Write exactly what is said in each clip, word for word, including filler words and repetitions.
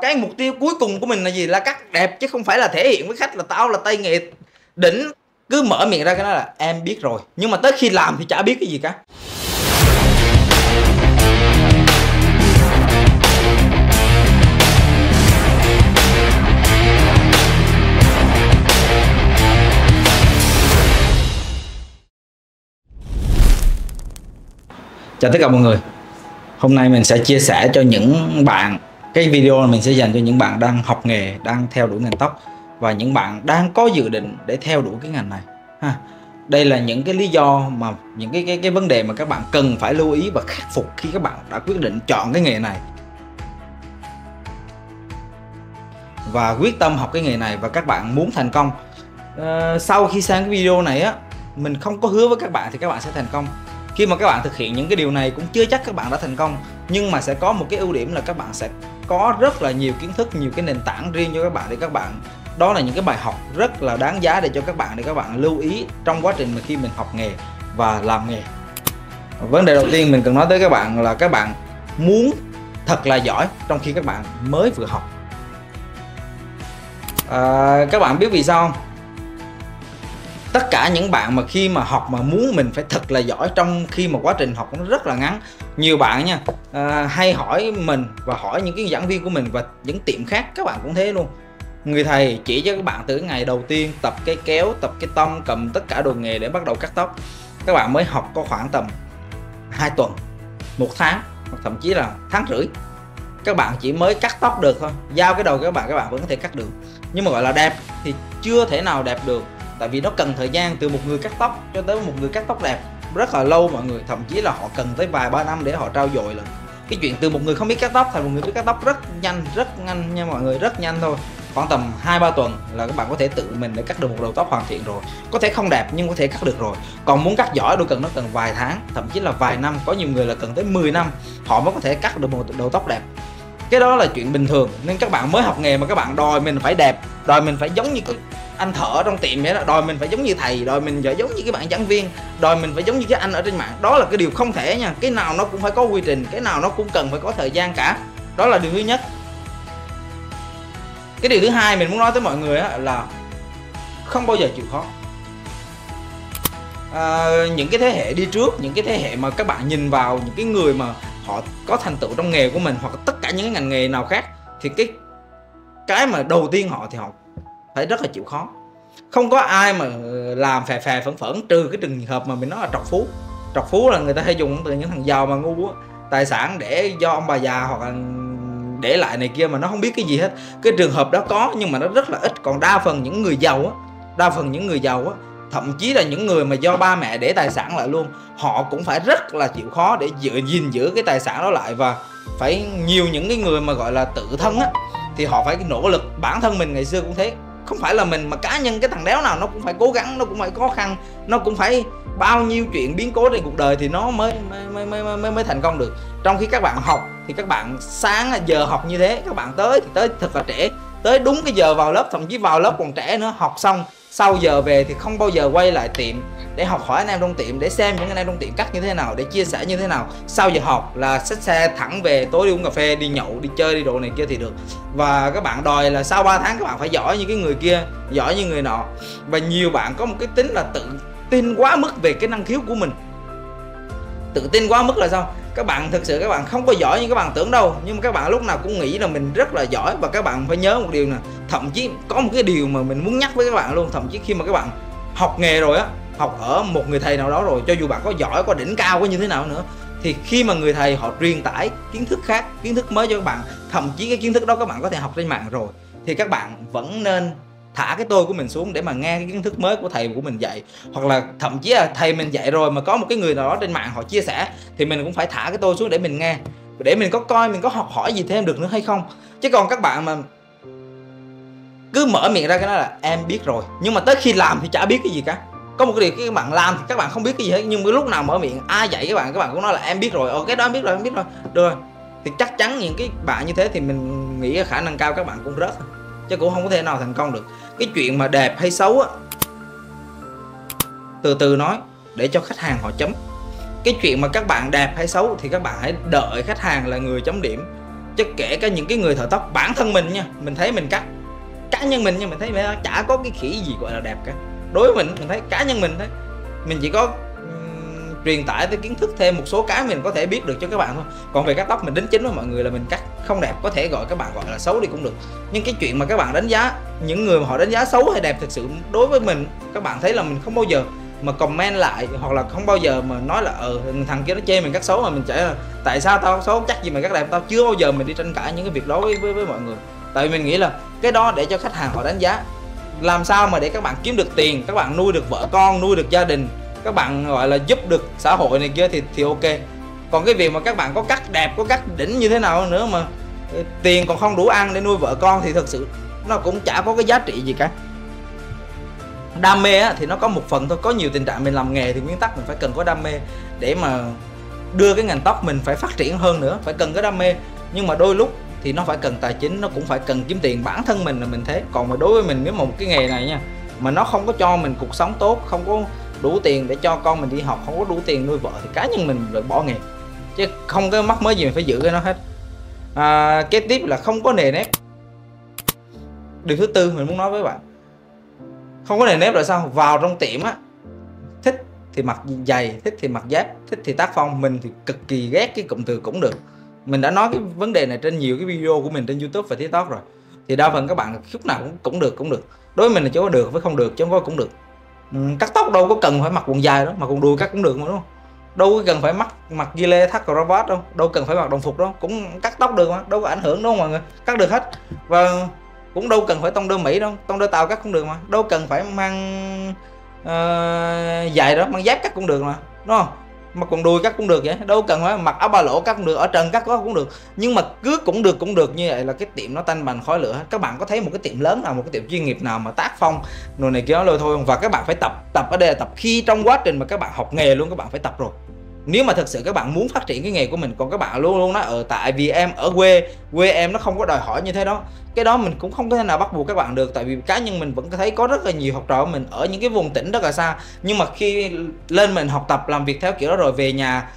Cái mục tiêu cuối cùng của mình là gì? Là cắt đẹp chứ không phải là thể hiện với khách là tao là tay nghề đỉnh. Cứ mở miệng ra cái đó là em biết rồi, nhưng mà tới khi làm thì chả biết cái gì cả. Chào tất cả mọi người. Hôm nay mình sẽ chia sẻ cho những bạn, cái video mình sẽ dành cho những bạn đang học nghề, đang theo đuổi ngành tóc và những bạn đang có dự định để theo đuổi cái ngành này ha. Đây là những cái lý do mà những cái, cái cái vấn đề mà các bạn cần phải lưu ý và khắc phục khi các bạn đã quyết định chọn cái nghề này và quyết tâm học cái nghề này và các bạn muốn thành công. À, sau khi xem cái video này á, mình không có hứa với các bạn thì các bạn sẽ thành công. Khi mà các bạn thực hiện những cái điều này cũng chưa chắc các bạn đã thành công, nhưng mà sẽ có một cái ưu điểm là các bạn sẽ có rất là nhiều kiến thức, nhiều cái nền tảng riêng cho các bạn để các bạn, đó là những cái bài học rất là đáng giá để cho các bạn, để các bạn lưu ý trong quá trình mà khi mình học nghề và làm nghề. Vấn đề đầu tiên mình cần nói tới các bạn là các bạn muốn thật là giỏi trong khi các bạn mới vừa học. À, các bạn biết vì sao không? Tất cả những bạn mà khi mà học mà muốn mình phải thật là giỏi trong khi mà quá trình học nó rất là ngắn. Nhiều bạn nha, à, hay hỏi mình và hỏi những cái giảng viên của mình và những tiệm khác, các bạn cũng thế luôn. Người thầy chỉ cho các bạn từ ngày đầu tiên tập cái kéo, tập cái tăm, cầm tất cả đồ nghề để bắt đầu cắt tóc. Các bạn mới học có khoảng tầm hai tuần, một tháng hoặc thậm chí là tháng rưỡi. Các bạn chỉ mới cắt tóc được thôi, giao cái đầu các bạn, các bạn vẫn có thể cắt được. Nhưng mà gọi là đẹp thì chưa thể nào đẹp được. Tại vì nó cần thời gian từ một người cắt tóc cho tới một người cắt tóc đẹp rất là lâu mọi người, thậm chí là họ cần tới vài ba năm để họ trau dồi lần. Cái chuyện từ một người không biết cắt tóc thành một người biết cắt tóc rất nhanh, rất nhanh nha mọi người, rất nhanh thôi. Khoảng tầm hai ba tuần là các bạn có thể tự mình để cắt được một đầu tóc hoàn thiện rồi. Có thể không đẹp nhưng có thể cắt được rồi. Còn muốn cắt giỏi đôi cần nó cần vài tháng, thậm chí là vài năm, có nhiều người là cần tới mười năm họ mới có thể cắt được một đầu tóc đẹp. Cái đó là chuyện bình thường, nên các bạn mới học nghề mà các bạn đòi mình phải đẹp, đòi mình phải giống như cái anh thợ trong tiệm vậy đó, đòi mình phải giống như thầy, đòi mình phải giống như cái bạn giảng viên, đòi mình phải giống như cái anh ở trên mạng, đó là cái điều không thể nha. Cái nào nó cũng phải có quy trình, cái nào nó cũng cần phải có thời gian cả, đó là điều thứ nhất. Cái điều thứ hai mình muốn nói tới mọi người là không bao giờ chịu khó. À, những cái thế hệ đi trước, những cái thế hệ mà các bạn nhìn vào những cái người mà họ có thành tựu trong nghề của mình hoặc tất cả những cái ngành nghề nào khác, thì cái cái mà đầu tiên họ thì họ phải rất là chịu khó. Không có ai mà làm phè phè phẫn phẫn, trừ cái trường hợp mà mình nói là trọc phú. Trọc phú là người ta hay dùng từ những thằng giàu mà ngu á, tài sản để do ông bà già hoặc là để lại này kia mà nó không biết cái gì hết. Cái trường hợp đó có nhưng mà nó rất là ít. Còn đa phần những người giàu á, đa phần những người giàu á, thậm chí là những người mà do ba mẹ để tài sản lại luôn, họ cũng phải rất là chịu khó để giữ, gìn giữ cái tài sản đó lại. Và phải nhiều những cái người mà gọi là tự thân á, thì họ phải nỗ lực. Bản thân mình ngày xưa cũng thế, không phải là mình mà cá nhân cái thằng đéo nào nó cũng phải cố gắng, nó cũng phải khó khăn, nó cũng phải bao nhiêu chuyện biến cố trên cuộc đời thì nó mới mới mới mới, mới thành công được. Trong khi các bạn học thì các bạn sáng giờ học như thế, các bạn tới thì tới thật là trễ, tới đúng cái giờ vào lớp, thậm chí vào lớp còn trễ nữa. Học xong sau giờ về thì không bao giờ quay lại tiệm để học hỏi anh em trong tiệm, để xem những anh em trong tiệm cắt như thế nào, để chia sẻ như thế nào. Sau giờ học là xách xe thẳng về, tối đi uống cà phê, đi nhậu, đi chơi, đi đồ này kia thì được. Và các bạn đòi là sau ba tháng các bạn phải giỏi như cái người kia, giỏi như người nọ. Và nhiều bạn có một cái tính là tự tin quá mức về cái năng khiếu của mình. Tự tin quá mức là sao? Các bạn thực sự các bạn không có giỏi như các bạn tưởng đâu, nhưng mà các bạn lúc nào cũng nghĩ là mình rất là giỏi. Và các bạn phải nhớ một điều nè, thậm chí có một cái điều mà mình muốn nhắc với các bạn luôn, thậm chí khi mà các bạn học nghề rồi á, học ở một người thầy nào đó rồi, cho dù bạn có giỏi, có đỉnh cao, có như thế nào nữa, thì khi mà người thầy họ truyền tải kiến thức khác, kiến thức mới cho các bạn, thậm chí cái kiến thức đó các bạn có thể học trên mạng rồi, thì các bạn vẫn nên thả cái tôi của mình xuống để mà nghe cái kiến thức mới của thầy của mình dạy. Hoặc là thậm chí là thầy mình dạy rồi mà có một cái người nào đó trên mạng họ chia sẻ, thì mình cũng phải thả cái tôi xuống để mình nghe, để mình có coi mình có học hỏi gì thêm được nữa hay không. Chứ còn các bạn mà cứ mở miệng ra cái đó là em biết rồi, nhưng mà tới khi làm thì chả biết cái gì cả. Có một cái điều các bạn làm thì các bạn không biết cái gì hết, nhưng mà lúc nào mở miệng ai dạy các bạn, các bạn cũng nói là em biết rồi, ồ cái đó em biết rồi, em biết rồi, được rồi. Thì chắc chắn những cái bạn như thế thì mình nghĩ khả năng cao các bạn cũng rớt, chứ cũng không có thể nào thành công được. Cái chuyện mà đẹp hay xấu á, từ từ nói để cho khách hàng họ chấm. Cái chuyện mà các bạn đẹp hay xấu thì các bạn hãy đợi khách hàng là người chấm điểm. chứ kể cả những cái người thợ tóc, bản thân mình nha, mình thấy mình cắt, cá nhân mình nha, mình thấy mình chả có cái khỉ gì gọi là đẹp cả. Đối với mình, mình thấy cá nhân mình thấy mình chỉ có um, truyền tải tới kiến thức thêm một số cái mình có thể biết được cho các bạn thôi. Còn về cắt tóc mình đính chính với mọi người là mình cắt không đẹp, có thể gọi các bạn gọi là xấu đi cũng được. Nhưng cái chuyện mà các bạn đánh giá, những người mà họ đánh giá xấu hay đẹp, thực sự đối với mình, các bạn thấy là mình không bao giờ mà comment lại, hoặc là không bao giờ mà nói là ờ ừ, thằng kia nó chê mình cắt xấu mà mình chả là tại sao tao xấu chắc gì mày cắt đẹp. Tao chưa bao giờ mình đi tranh cãi những cái việc đó với, với với mọi người, tại vì mình nghĩ là cái đó để cho khách hàng họ đánh giá. Làm sao mà để các bạn kiếm được tiền, các bạn nuôi được vợ con, nuôi được gia đình, các bạn gọi là giúp được xã hội này kia thì thì ok. Còn cái việc mà các bạn có cắt đẹp, có cắt đỉnh như thế nào nữa mà tiền còn không đủ ăn để nuôi vợ con thì thật sự nó cũng chả có cái giá trị gì cả. Đam mê á, thì nó có một phần thôi. Có nhiều tình trạng mình làm nghề thì nguyên tắc mình phải cần có đam mê để mà đưa cái ngành tóc mình phải phát triển hơn nữa, phải cần cái đam mê. Nhưng mà đôi lúc thì nó phải cần tài chính, nó cũng phải cần kiếm tiền. Bản thân mình là mình thế. Còn mà đối với mình, nếu mà một cái nghề này nha, mà nó không có cho mình cuộc sống tốt, không có đủ tiền để cho con mình đi học, không có đủ tiền nuôi vợ thì cá nhân mình lại bỏ nghề, chứ không có mắc mới gì mình phải giữ cái nó hết. à, Kế tiếp là không có nề nếp. Điều thứ tư mình muốn nói với bạn, không có nề nếp là sao? Vào trong tiệm á, thích thì mặc giày, thích thì mặc giáp, thích thì tác phong. Mình thì cực kỳ ghét cái cụm từ cũng được. Mình đã nói cái vấn đề này trên nhiều cái video của mình trên YouTube và TikTok rồi. Thì đa phần các bạn lúc nào cũng, cũng được cũng được. Đối với mình là chỗ được với không được, chứ không có cũng được. Cắt tóc đâu có cần phải mặc quần dài đó, mặc quần đùi cắt cũng được mà, đúng không? Đâu có cần phải mặc mặc ghi lê thắt cravat đâu, đâu cần phải mặc đồng phục đâu, cũng cắt tóc được mà, đâu có ảnh hưởng đâu mọi người, cắt được hết. Và cũng đâu cần phải tông đơ Mỹ đâu, tông đơ Tàu cắt cũng được mà, đâu cần phải mang uh, dài đó, mang dép cắt cũng được mà, đúng không? Mặc quần đùi cắt cũng được vậy, đâu cần phải mặc áo ba lỗ cắt cũng được, ở trần cắt có cũng được. Nhưng mà cứ cũng được cũng được như vậy là cái tiệm nó tanh bành khói lửa. Các bạn có thấy một cái tiệm lớn nào, một cái tiệm chuyên nghiệp nào mà tác phong rồi này kia nó lôi thôi. Và các bạn phải tập, tập ở đây là tập khi trong quá trình mà các bạn học nghề luôn, các bạn phải tập rồi. Nếu mà thật sự các bạn muốn phát triển cái nghề của mình. Còn các bạn luôn luôn nói ở tại vì em ở quê, quê em nó không có đòi hỏi như thế đó. Cái đó mình cũng không có thể nào bắt buộc các bạn được. Tại vì cá nhân mình vẫn thấy có rất là nhiều học trò của mình ở những cái vùng tỉnh rất là xa, nhưng mà khi lên mình học tập làm việc theo kiểu đó rồi về nhà,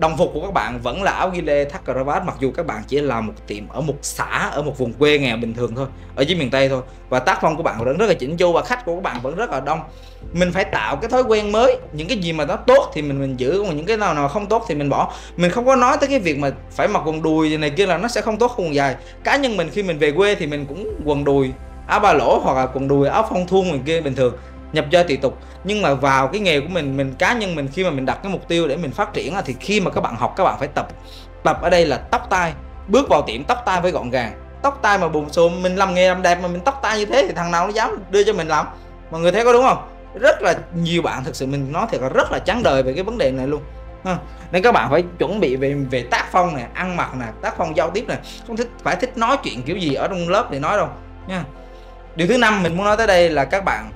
đồng phục của các bạn vẫn là áo ghi lê thắt cà vạt, mặc dù các bạn chỉ là một tiệm ở một xã, ở một vùng quê nghèo bình thường thôi, ở dưới miền Tây thôi. Và tác phong của bạn vẫn rất là chỉnh chu và khách của các bạn vẫn rất là đông. Mình phải tạo cái thói quen mới. Những cái gì mà nó tốt thì mình mình giữ, còn những cái nào nào không tốt thì mình bỏ. Mình không có nói tới cái việc mà phải mặc quần đùi này kia là nó sẽ không tốt, quần dài. Cá nhân mình khi mình về quê thì mình cũng quần đùi áo ba lỗ hoặc là quần đùi áo phong thun này kia bình thường, nhập gia tùy tục. Nhưng mà vào cái nghề của mình, mình cá nhân mình khi mà mình đặt cái mục tiêu để mình phát triển thì khi mà các bạn học, các bạn phải tập. Tập ở đây là tóc tai, bước vào tiệm tóc tai phải gọn gàng. Tóc tai mà bùm xùm, mình làm nghề làm đẹp mà mình tóc tai như thế thì thằng nào nó dám đưa cho mình làm, mọi người thấy có đúng không? Rất là nhiều bạn, thực sự mình nói thiệt là rất là chán đời về cái vấn đề này luôn. Nên các bạn phải chuẩn bị về về tác phong này, ăn mặc nè, tác phong giao tiếp này, không thích phải thích nói chuyện kiểu gì ở trong lớp để nói đâu nha. Điều thứ năm mình muốn nói tới đây là các bạn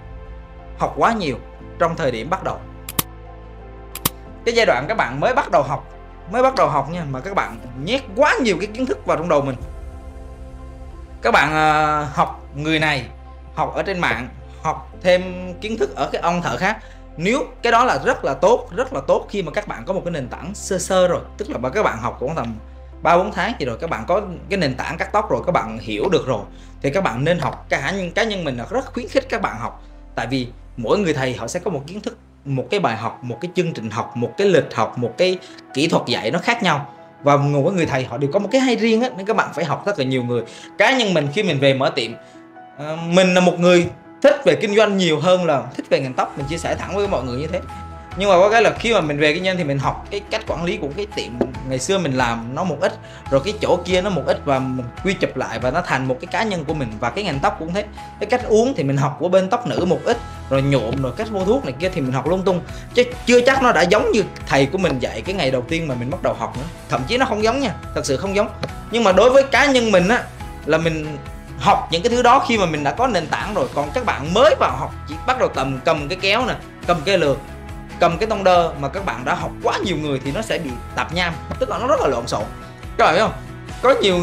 học quá nhiều trong thời điểm bắt đầu. Cái giai đoạn các bạn mới bắt đầu học, mới bắt đầu học nha, mà các bạn nhét quá nhiều cái kiến thức vào trong đầu mình. Các bạn uh, học người này, học ở trên mạng, học thêm kiến thức ở cái ông thợ khác. Nếu cái đó là rất là tốt, rất là tốt khi mà các bạn có một cái nền tảng sơ sơ rồi, tức là các bạn học cũng tầm ba bốn tháng gì rồi, các bạn có cái nền tảng cắt tóc rồi, các bạn hiểu được rồi thì các bạn nên học. Cá nhân mình là rất khuyến khích các bạn học, tại vì mỗi người thầy họ sẽ có một kiến thức, một cái bài học, một cái chương trình học, một cái lịch học, một cái kỹ thuật dạy nó khác nhau. Và mỗi người thầy họ đều có một cái hay riêng á, nên các bạn phải học rất là nhiều người. Cá nhân mình khi mình về mở tiệm, mình là một người thích về kinh doanh nhiều hơn là thích về ngành tóc, mình chia sẻ thẳng với mọi người như thế. Nhưng mà có cái là khi mà mình về kinh doanh thì mình học cái cách quản lý của cái tiệm ngày xưa mình làm nó một ít, rồi cái chỗ kia nó một ít, và mình quy chụp lại và nó thành một cái cá nhân của mình. Và cái ngành tóc cũng thế, cái cách uống thì mình học của bên tóc nữ một ít, rồi nhuộm, rồi cách vô thuốc này kia thì mình học lung tung, chứ chưa chắc nó đã giống như thầy của mình dạy cái ngày đầu tiên mà mình bắt đầu học nữa. Thậm chí nó không giống nha, thật sự không giống. Nhưng mà đối với cá nhân mình á, là mình học những cái thứ đó khi mà mình đã có nền tảng rồi. Còn các bạn mới vào học chỉ bắt đầu tầm cầm cái kéo nè, cầm cái lược, cầm cái tông đơ mà các bạn đã học quá nhiều người thì nó sẽ bị tạp nham, tức là nó rất là lộn xộn. Các bạn biết không, có nhiều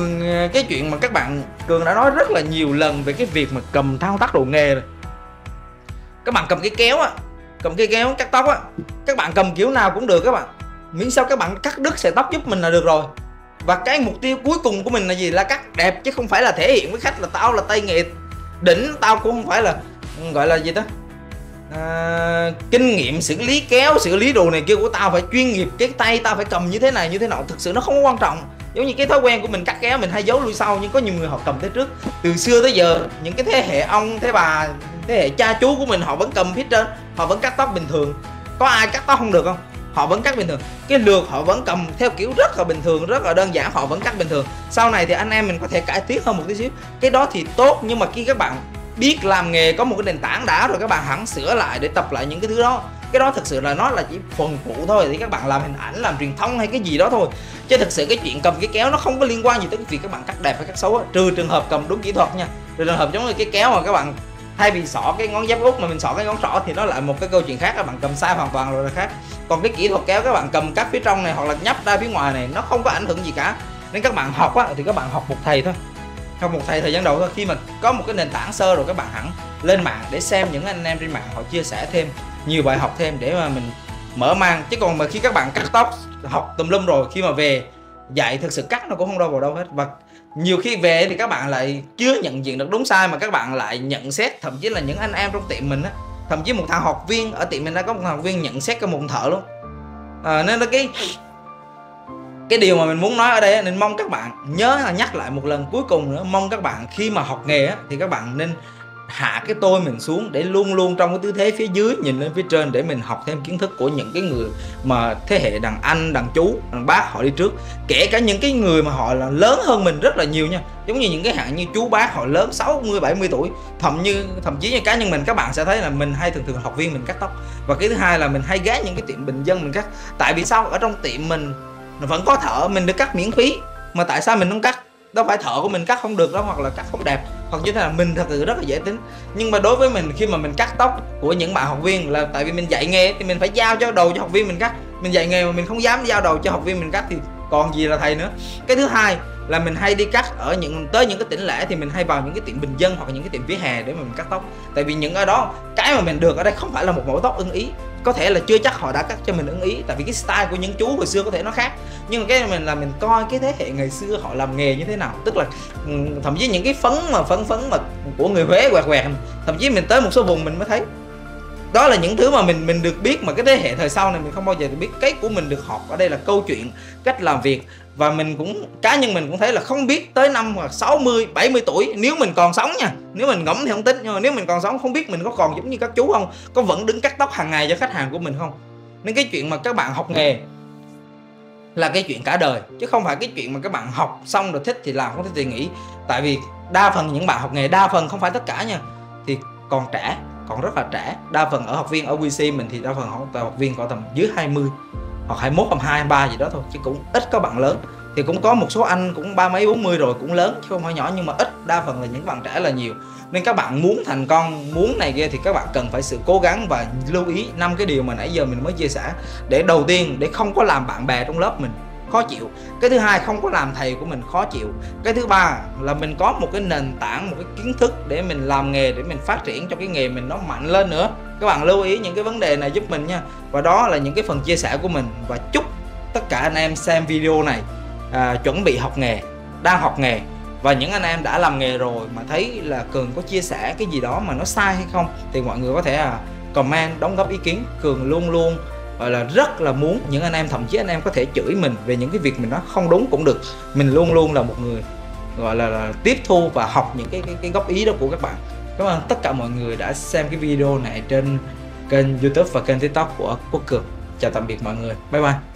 cái chuyện mà các bạn, Cường đã nói rất là nhiều lần về cái việc mà cầm thao tác đồ nghề rồi. Các bạn cầm cái kéo á, cầm cái kéo cắt tóc á, các bạn cầm kiểu nào cũng được các bạn, miễn sao các bạn cắt đứt sợi tóc giúp mình là được rồi. Và cái mục tiêu cuối cùng của mình là gì? Là cắt đẹp, chứ không phải là thể hiện với khách là tao là tay nghề đỉnh, tao cũng không phải là gọi là gì đó à, kinh nghiệm xử lý kéo, xử lý đồ này kia của tao phải chuyên nghiệp, cái tay tao phải cầm như thế này như thế nọ. Thực sự nó không có quan trọng. Giống như cái thói quen của mình cắt kéo, mình hay giấu lui sau, nhưng có nhiều người họ cầm tới trước. Từ xưa tới giờ những cái thế hệ ông, thế bà, thế hệ cha chú của mình họ vẫn cầm phía trên, họ vẫn cắt tóc bình thường. Có ai cắt tóc không được không? Họ vẫn cắt bình thường. Cái lược họ vẫn cầm theo kiểu rất là bình thường, rất là đơn giản, họ vẫn cắt bình thường. Sau này thì anh em mình có thể cải tiến hơn một tí xíu, cái đó thì tốt. Nhưng mà khi các bạn biết làm nghề, có một cái nền tảng đã rồi, các bạn hẳn sửa lại để tập lại những cái thứ đó. Cái đó thực sự là nó là chỉ phần phụ thôi, thì các bạn làm hình ảnh, làm truyền thông hay cái gì đó thôi. Chứ thực sự cái chuyện cầm cái kéo nó không có liên quan gì tới việc các bạn cắt đẹp hay cắt xấu á. Trừ trường hợp cầm đúng kỹ thuật nha. Trừ trường hợp giống như cái kéo mà các bạn thay vì xỏ cái ngón giáp út mà mình xỏ cái ngón trỏ thì nó lại một cái câu chuyện khác, các bạn cầm sai hoàn toàn rồi là khác. Còn cái kỹ thuật kéo các bạn cầm cắt phía trong này hoặc là nhấp ra phía ngoài này nó không có ảnh hưởng gì cả. Nên các bạn học á, thì các bạn học một thầy thôi, học một thầy thời gian đầu thôi. Khi mà có một cái nền tảng sơ rồi các bạn hẳn lên mạng để xem những anh em trên mạng họ chia sẻ thêm nhiều bài học thêm để mà mình mở mang. Chứ còn mà khi các bạn cắt tóc học tùm lum rồi, khi mà về dạy thực sự cắt nó cũng không đâu vào đâu hết. Và nhiều khi về thì các bạn lại chưa nhận diện được đúng sai mà các bạn lại nhận xét, thậm chí là những anh em trong tiệm mình á, thậm chí một thằng học viên ở tiệm mình đã có một học viên nhận xét cái mụn thợ luôn à. Nên là cái cái điều mà mình muốn nói ở đây á, nên mong các bạn nhớ là nhắc lại một lần cuối cùng nữa, mong các bạn khi mà học nghề á, thì các bạn nên hạ cái tôi mình xuống để luôn luôn trong cái tư thế phía dưới nhìn lên phía trên để mình học thêm kiến thức của những cái người mà thế hệ đàn anh, đàn chú, đàn bác họ đi trước. Kể cả những cái người mà họ là lớn hơn mình rất là nhiều nha. Giống như những cái hạng như chú bác họ lớn sáu mươi, bảy mươi tuổi. Thậm như thậm chí như cá nhân mình, các bạn sẽ thấy là mình hay thường thường học viên mình cắt tóc. Và cái thứ hai là mình hay ghé những cái tiệm bình dân mình cắt. Tại vì sao? Ở trong tiệm mình vẫn có thợ, mình được cắt miễn phí. Mà tại sao mình không cắt? Đâu phải thợ của mình cắt không được đâu, hoặc là cắt không đẹp, hoặc như thế là mình thật sự rất là dễ tính. Nhưng mà đối với mình, khi mà mình cắt tóc của những bạn học viên là tại vì mình dạy nghề thì mình phải giao cho đầu cho học viên mình cắt. Mình dạy nghề mà mình không dám giao đầu cho học viên mình cắt thì còn gì là thầy nữa. Cái thứ hai là mình hay đi cắt ở những tới những cái tỉnh lẻ thì mình hay vào những cái tiệm bình dân hoặc những cái tiệm vỉa hè để mà mình cắt tóc. Tại vì những ở đó cái mà mình được ở đây không phải là một mẫu tóc ưng ý, có thể là chưa chắc họ đã cắt cho mình ưng ý, tại vì cái style của những chú hồi xưa có thể nó khác. Nhưng mà cái mình là mình coi cái thế hệ ngày xưa họ làm nghề như thế nào, tức là thậm chí những cái phấn mà phấn phấn mà của người Huế quẹt quẹt, thậm chí mình tới một số vùng mình mới thấy. Đó là những thứ mà mình mình được biết, mà cái thế hệ thời sau này mình không bao giờ được biết. Cái của mình được học ở đây là câu chuyện, cách làm việc. Và mình cũng, cá nhân mình cũng thấy là không biết tới năm hoặc sáu mươi, bảy mươi tuổi, nếu mình còn sống nha, nếu mình ngẫm thì không tính, nhưng mà nếu mình còn sống không biết mình có còn giống như các chú không, có vẫn đứng cắt tóc hàng ngày cho khách hàng của mình không. Nên cái chuyện mà các bạn học nghề là cái chuyện cả đời, chứ không phải cái chuyện mà các bạn học xong rồi thích thì làm, không thích thì nghỉ. Tại vì đa phần những bạn học nghề, đa phần không phải tất cả nha, thì còn trẻ, còn rất là trẻ. Đa phần ở học viên ở quy xê mình thì đa phần học, học viên có tầm dưới hai mươi hoặc hai mốt, hai mươi ba gì đó thôi, chứ cũng ít có bạn lớn. Thì cũng có một số anh cũng ba mấy bốn mươi rồi, cũng lớn chứ không phải nhỏ, nhưng mà ít, đa phần là những bạn trẻ là nhiều. Nên các bạn muốn thành công, muốn này kia thì các bạn cần phải sự cố gắng và lưu ý năm cái điều mà nãy giờ mình mới chia sẻ. Để đầu tiên, để không có làm bạn bè trong lớp mình khó chịu. Cái thứ hai, không có làm thầy của mình khó chịu. Cái thứ ba là mình có một cái nền tảng, một cái kiến thức để mình làm nghề, để mình phát triển cho cái nghề mình nó mạnh lên nữa. Các bạn lưu ý những cái vấn đề này giúp mình nha. Và đó là những cái phần chia sẻ của mình. Và chúc tất cả anh em xem video này à, chuẩn bị học nghề, đang học nghề, và những anh em đã làm nghề rồi mà thấy là Cường có chia sẻ cái gì đó mà nó sai hay không thì mọi người có thể à, comment, đóng góp ý kiến. Cường luôn luôn gọi là rất là muốn những anh em, thậm chí anh em có thể chửi mình về những cái việc mình nói không đúng cũng được. Mình luôn luôn là một người gọi là, là tiếp thu và học những cái, cái, cái góp ý đó của các bạn. Cảm ơn tất cả mọi người đã xem cái video này trên kênh YouTube và kênh TikTok của Quốc Cường. Chào tạm biệt mọi người. Bye bye.